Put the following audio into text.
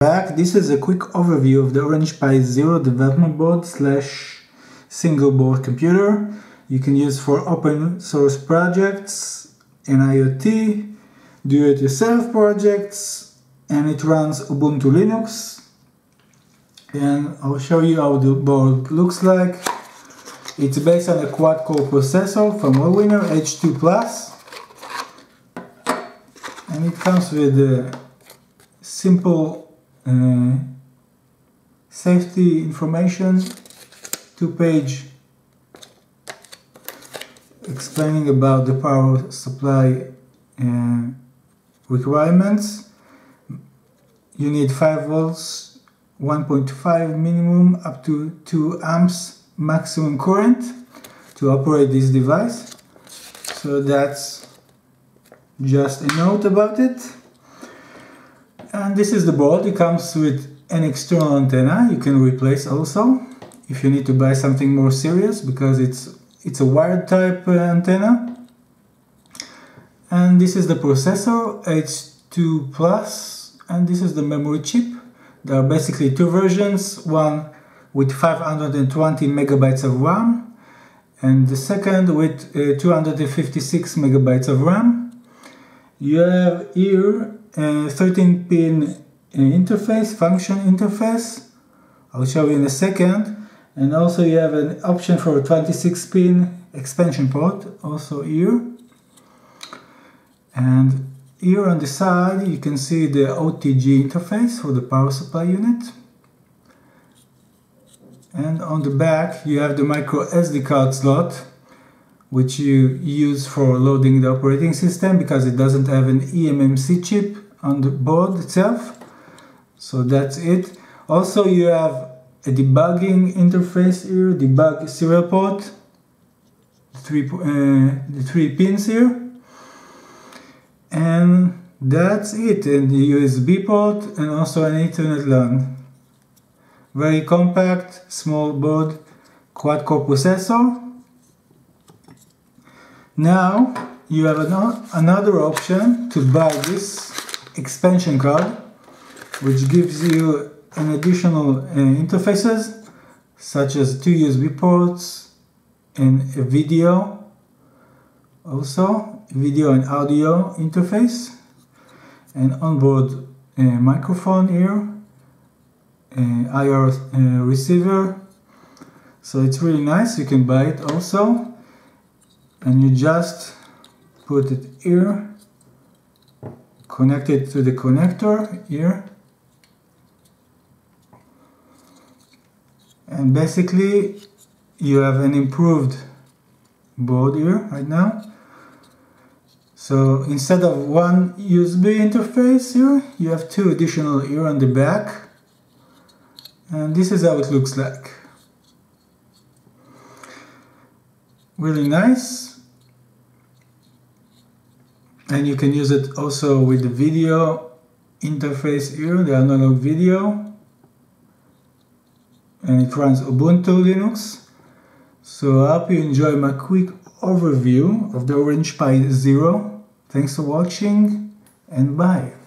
Back. This is a quick overview of the Orange Pi Zero development board / single board computer you can use for open source projects and IoT, do-it-yourself projects, and it runs Ubuntu Linux. And I'll show you how the board looks like. It's based on a quad-core processor from Allwinner H2+, and it comes with a simple safety information, 2-page explaining about the power supply requirements. You need 5 volts, 1.5 minimum up to 2 amps maximum current to operate this device. So that's just a note about it. And this is the board. It comes with an external antenna you can replace also if you need to buy something more serious, because it's a wired type antenna. And this is the processor H2+, and this is the memory chip. There are basically two versions, one with 520 megabytes of RAM and the second with 256 megabytes of RAM. You have here 13-pin interface, function interface, I'll show you in a second, and also you have an option for a 26-pin expansion port, also here. And here on the side you can see the OTG interface for the power supply unit. And on the back you have the micro SD card slot, which you use for loading the operating system, because it doesn't have an EMMC chip on the board itself. So that's it. Also you have a debugging interface here, debug serial port, the three pins here, and that's it, and the USB port and also an Ethernet LAN. Very compact, small board, quad-core processor. Now you have another option to buy this expansion card, which gives you an additional interfaces such as 2 USB ports and a video, also video and audio interface, and onboard microphone here, IR receiver. So it's really nice. You can buy it also. And you just put it here, connect it to the connector here, and basically you have an improved board here right now. So instead of one USB interface here, you have 2 additional here on the back, and this is how it looks like. Really nice, and you can use it also with the video interface here, the analog video, and it runs Ubuntu Linux. So I hope you enjoy my quick overview of the Orange Pi Zero. Thanks for watching, and bye.